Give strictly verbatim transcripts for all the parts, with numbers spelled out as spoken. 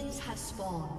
Minions have spawned.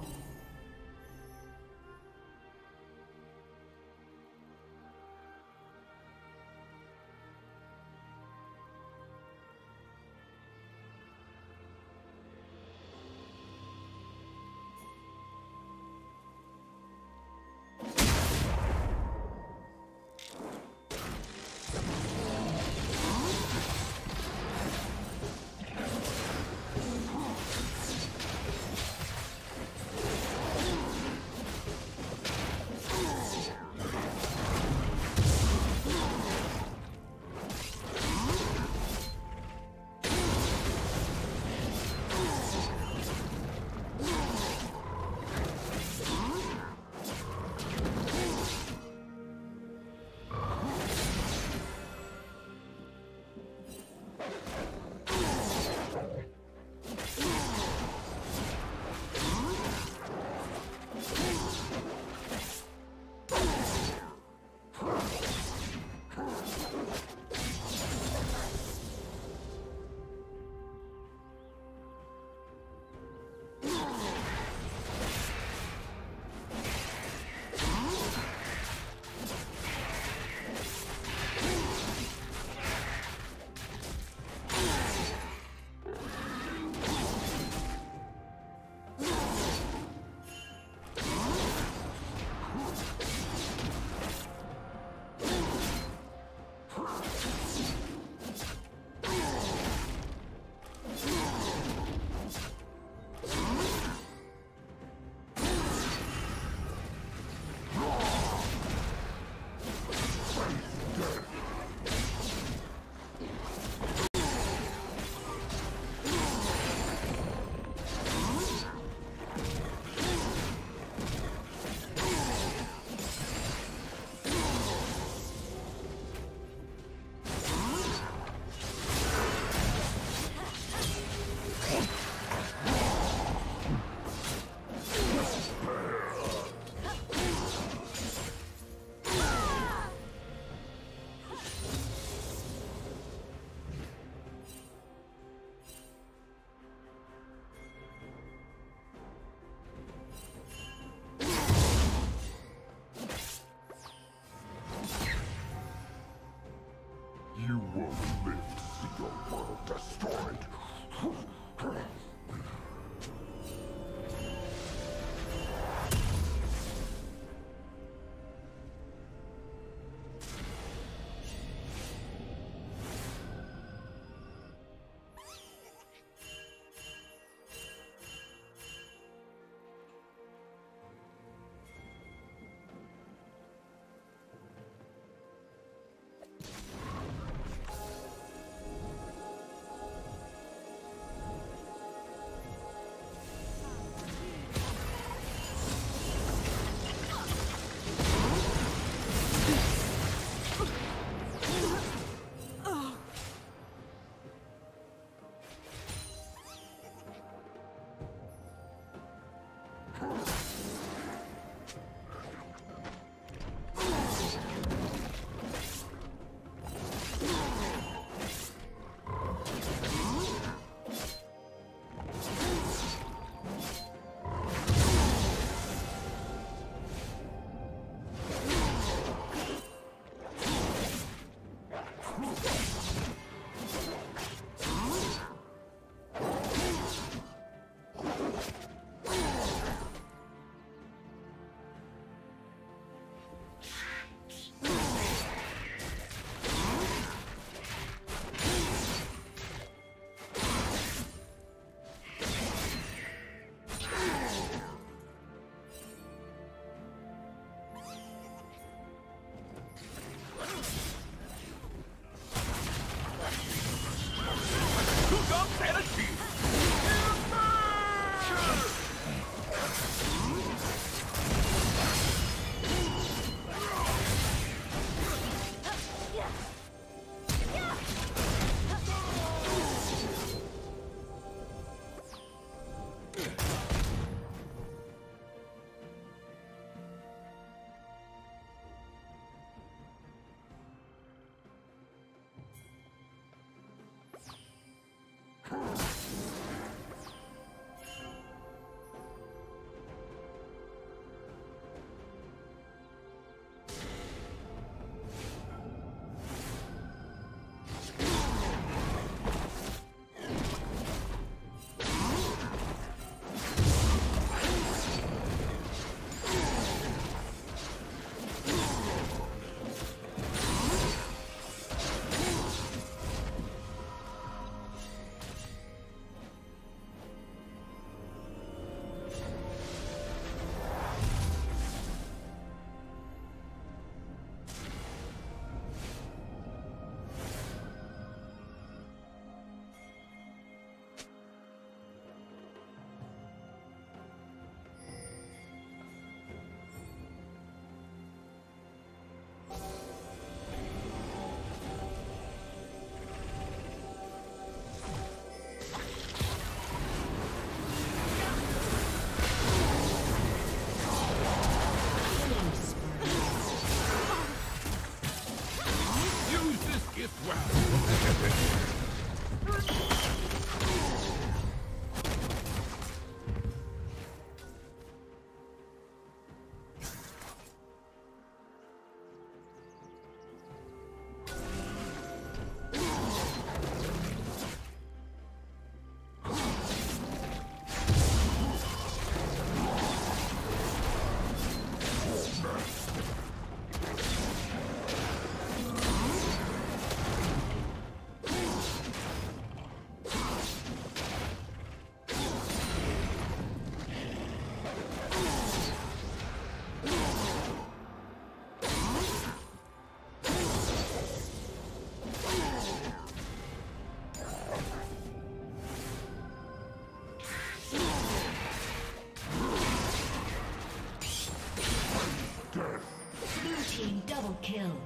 team double kill.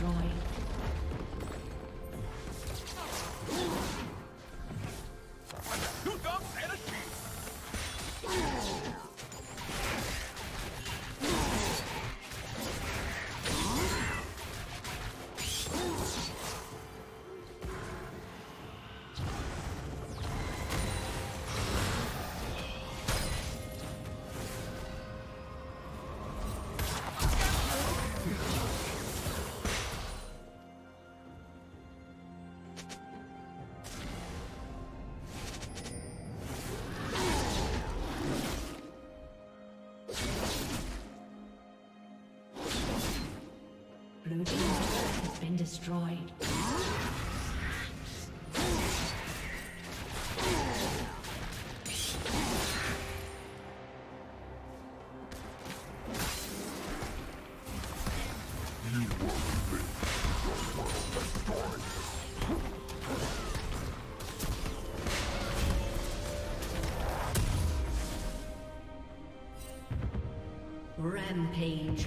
destroyed. Blue team has been destroyed. Rampage.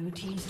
Blue team's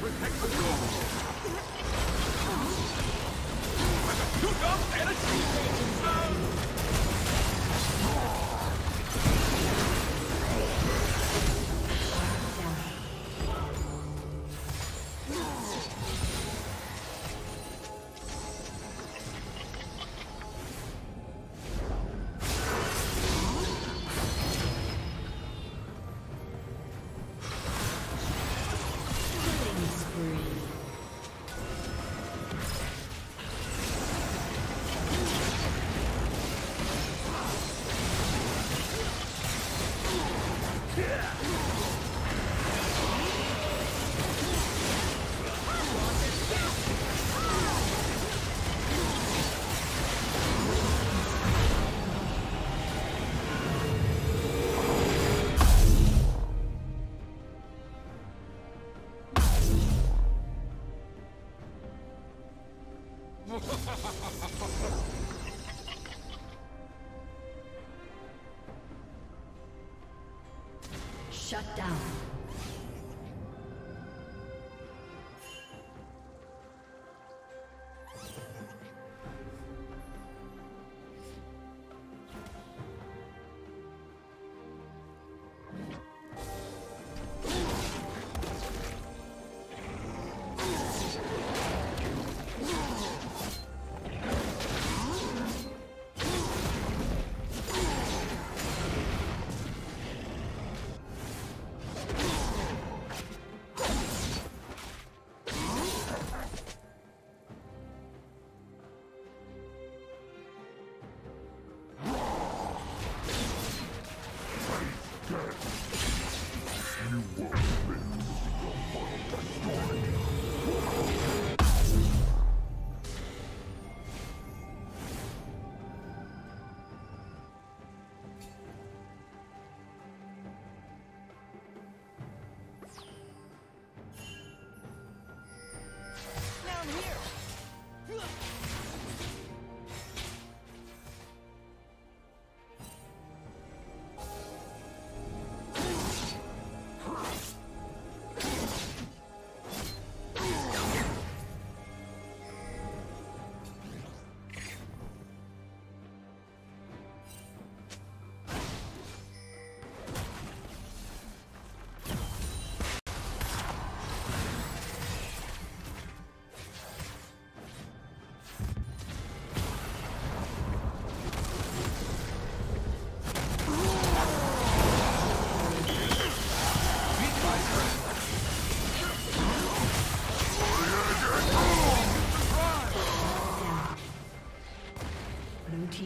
Protect the door! Shut down.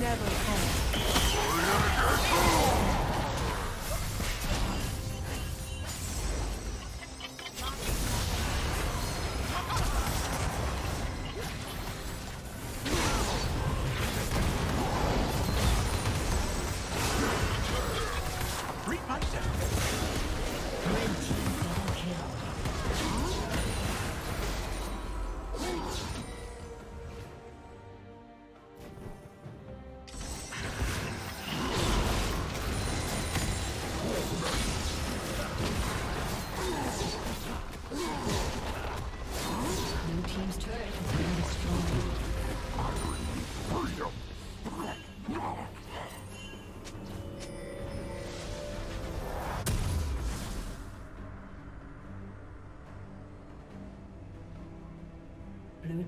never end. Blue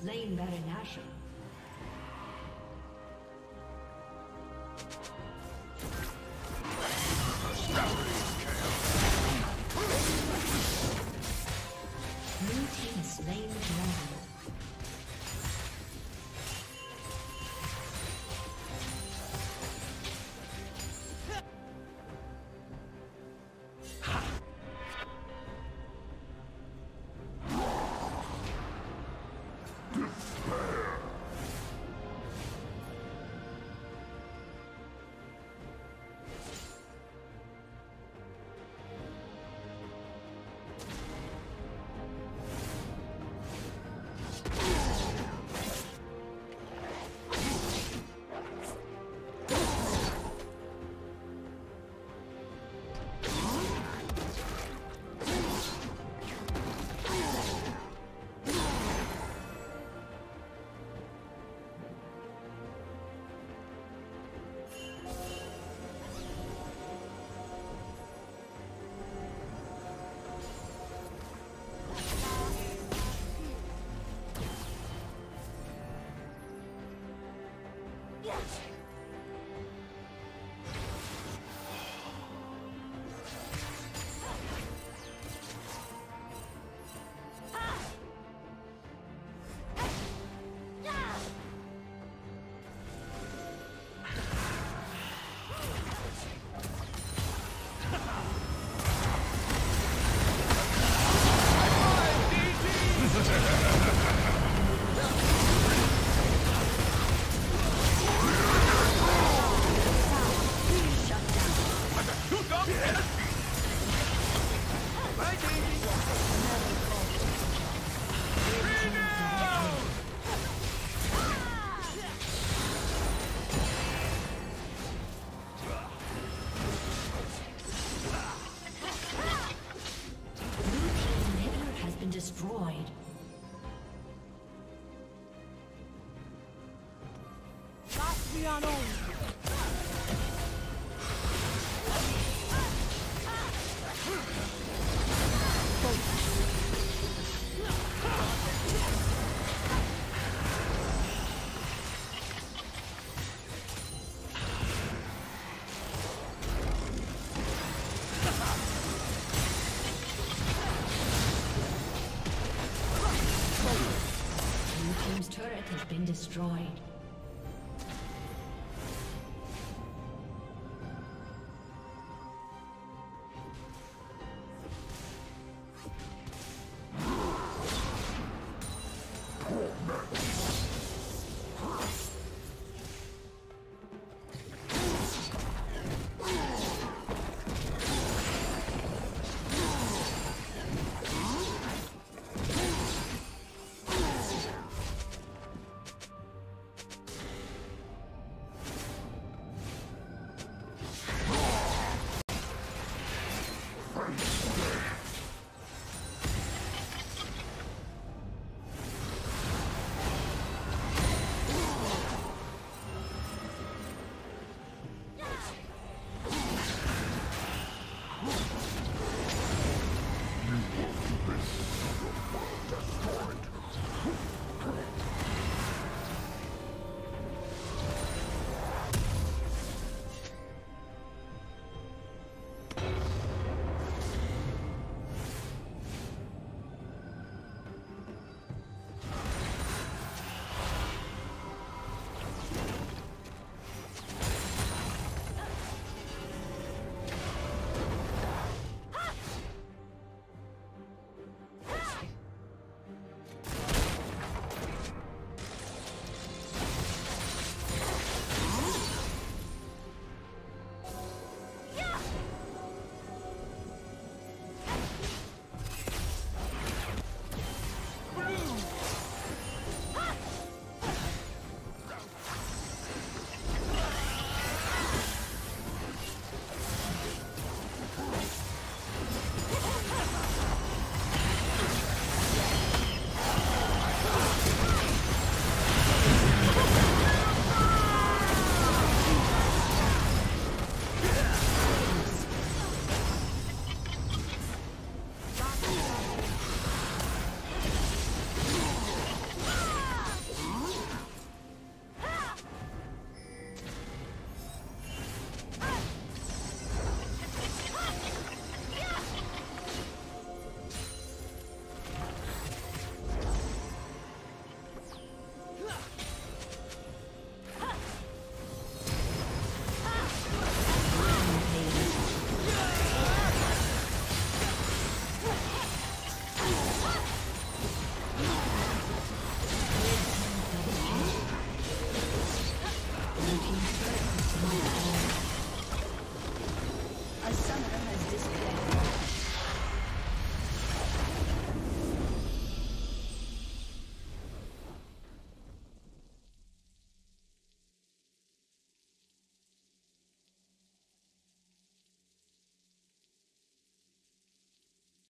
Slain Baron Asher. Blue team slain dragon. Despair. Destroyed.